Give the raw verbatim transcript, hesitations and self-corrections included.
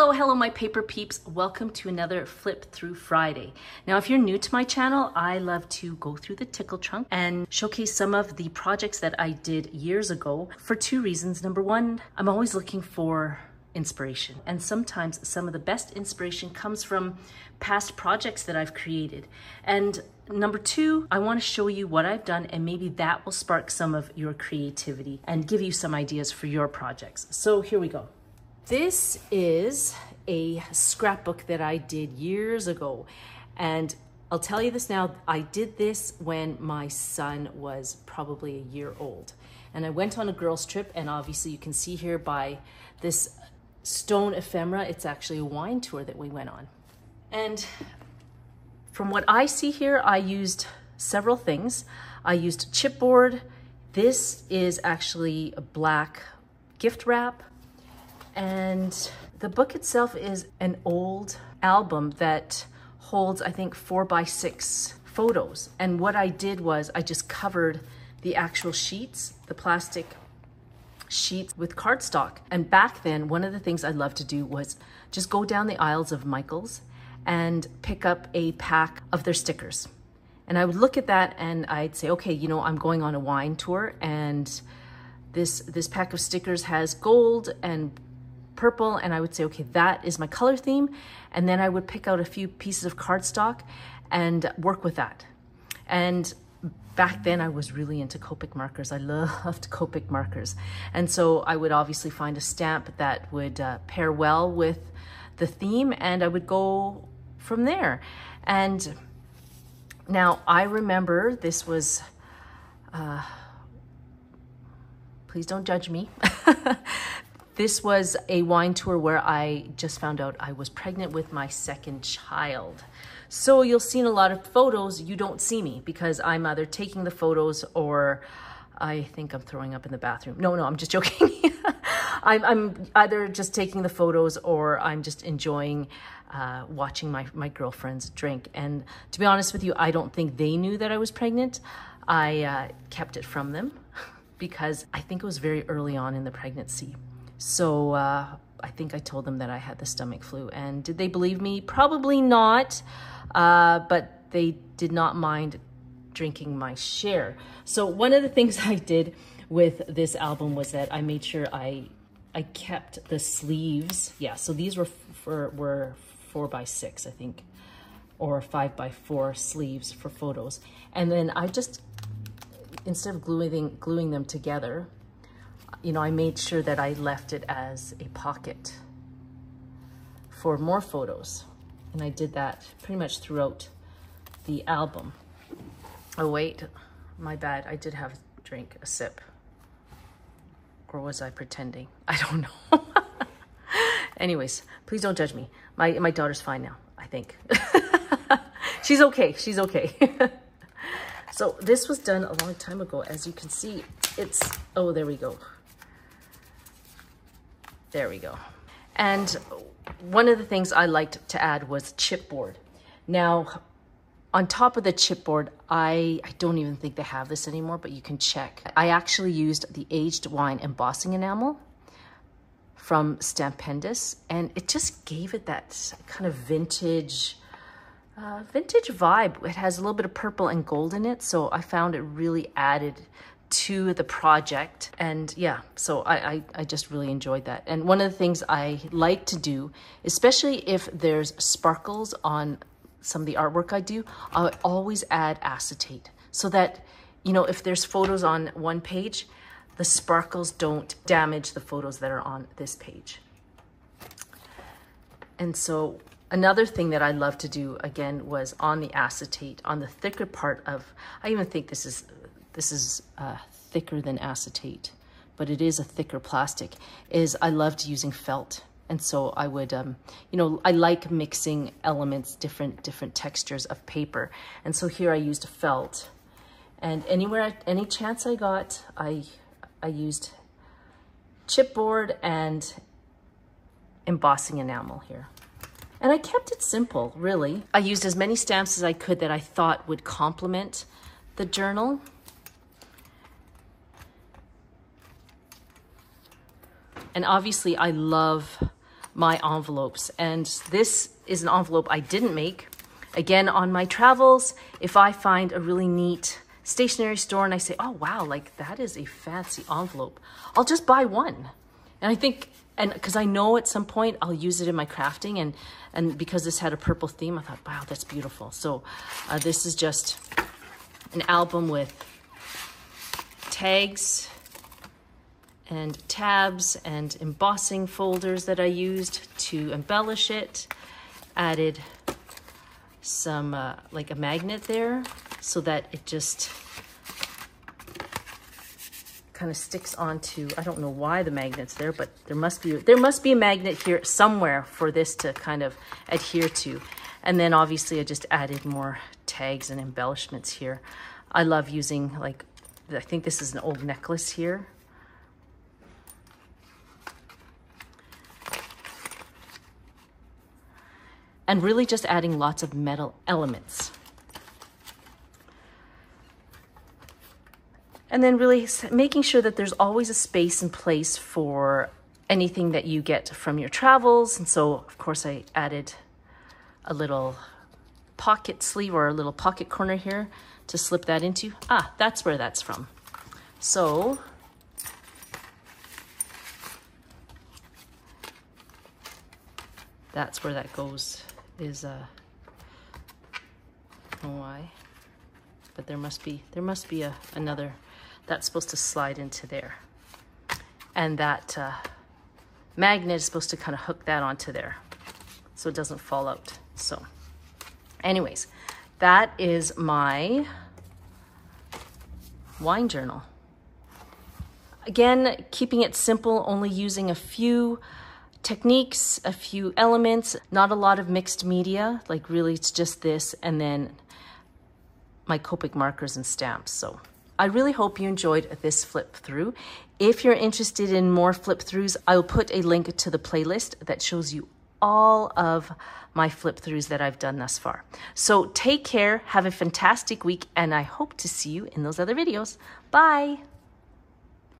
Hello, hello, my paper peeps. Welcome to another Flip Through Friday. Now, if you're new to my channel, I love to go through the tickle trunk and showcase some of the projects that I did years ago for two reasons. Number one, I'm always looking for inspiration. And sometimes some of the best inspiration comes from past projects that I've created. And number two, I want to show you what I've done, and maybe that will spark some of your creativity and give you some ideas for your projects. So here we go. This is a scrapbook that I did years ago, and I'll tell you this now, I did this when my son was probably a year old, and I went on a girls trip, and obviously you can see here by this stone ephemera, it's actually a wine tour that we went on. And from what I see here, I used several things. I used chipboard. This is actually a black gift wrap. And the book itself is an old album that holds, I think, four by six photos. And what I did was I just covered the actual sheets, the plastic sheets, with cardstock. And back then, one of the things I loved to do was just go down the aisles of Michaels and pick up a pack of their stickers. And I would look at that and I'd say, okay, you know, I'm going on a wine tour, and this, this pack of stickers has gold and purple, and I would say, okay, that is my color theme. And then I would pick out a few pieces of cardstock and work with that. And back then I was really into Copic markers. I loved Copic markers. And so I would obviously find a stamp that would uh, pair well with the theme, and I would go from there. And now I remember this was, uh, please don't judge me. This was a wine tour where I just found out I was pregnant with my second child. So you'll see in a lot of photos, you don't see me because I'm either taking the photos or I think I'm throwing up in the bathroom. No, no, I'm just joking. I'm, I'm either just taking the photos or I'm just enjoying uh, watching my, my girlfriends drink. And to be honest with you, I don't think they knew that I was pregnant. I uh, kept it from them because I think it was very early on in the pregnancy. So uh, I think I told them that I had the stomach flu. And did they believe me? Probably not, uh, but they did not mind drinking my share. So one of the things I did with this album was that I made sure I I kept the sleeves. Yeah, so these were, for, were four by six, I think, or five by four sleeves for photos. And then I just, instead of gluing, gluing them together, you know, I made sure that I left it as a pocket for more photos. And I did that pretty much throughout the album. Oh, wait, my bad. I did have a drink, a sip. Or was I pretending? I don't know. Anyways, please don't judge me. My, my daughter's fine now, I think. She's okay. She's okay. So this was done a long time ago. As you can see, it's, oh, there we go. There we go. And one of the things I liked to add was chipboard. Now, on top of the chipboard, I, I don't even think they have this anymore, but you can check. I actually used the aged wine embossing enamel from Stampendous, and it just gave it that kind of vintage, uh, vintage vibe. It has a little bit of purple and gold in it, so I found it really added to the project. And yeah, so I, I, I just really enjoyed that. And one of the things I like to do, especially if there's sparkles on some of the artwork I do, I always add acetate so that, you know, if there's photos on one page, the sparkles don't damage the photos that are on this page. And so another thing that I love to do, again, was on the acetate, on the thicker part of, I even think this is This is uh, thicker than acetate, but it is a thicker plastic, is I loved using felt. And so I would, um, you know, I like mixing elements, different different textures of paper. And so here I used felt. And anywhere, I, any chance I got, I, I used chipboard and embossing enamel here. And I kept it simple, really. I used as many stamps as I could that I thought would complement the journal. And obviously I love my envelopes. And this is an envelope I didn't make. Again, on my travels, if I find a really neat stationery store and I say, oh wow, like that is a fancy envelope, I'll just buy one. And I think, and because I know at some point I'll use it in my crafting, and, and because this had a purple theme, I thought, wow, that's beautiful. So uh, this is just an album with tags and tabs and embossing folders that I used to embellish it. Added some, uh, like a magnet there so that it just kind of sticks onto, I don't know why the magnet's there, but there must be, there must be a magnet here somewhere for this to kind of adhere to. And then obviously I just added more tags and embellishments here. I love using, like, I think this is an old necklace here. And really just adding lots of metal elements. And then really making sure that there's always a space and place for anything that you get from your travels. And so, of course, I added a little pocket sleeve or a little pocket corner here to slip that into. Ah, that's where that's from. So, that's where that goes, is, uh, I don't know why, but there must be, there must be a, another. That's supposed to slide into there. And that uh, magnet is supposed to kind of hook that onto there so it doesn't fall out. So anyways, that is my wine journal. Again, keeping it simple, only using a few techniques, a few elements, not a lot of mixed media. Like really it's just this and then my Copic markers and stamps. So I really hope you enjoyed this flip through. If you're interested in more flip throughs, I'll put a link to the playlist that shows you all of my flip throughs that I've done thus far. So take care, have a fantastic week, and I hope to see you in those other videos. Bye.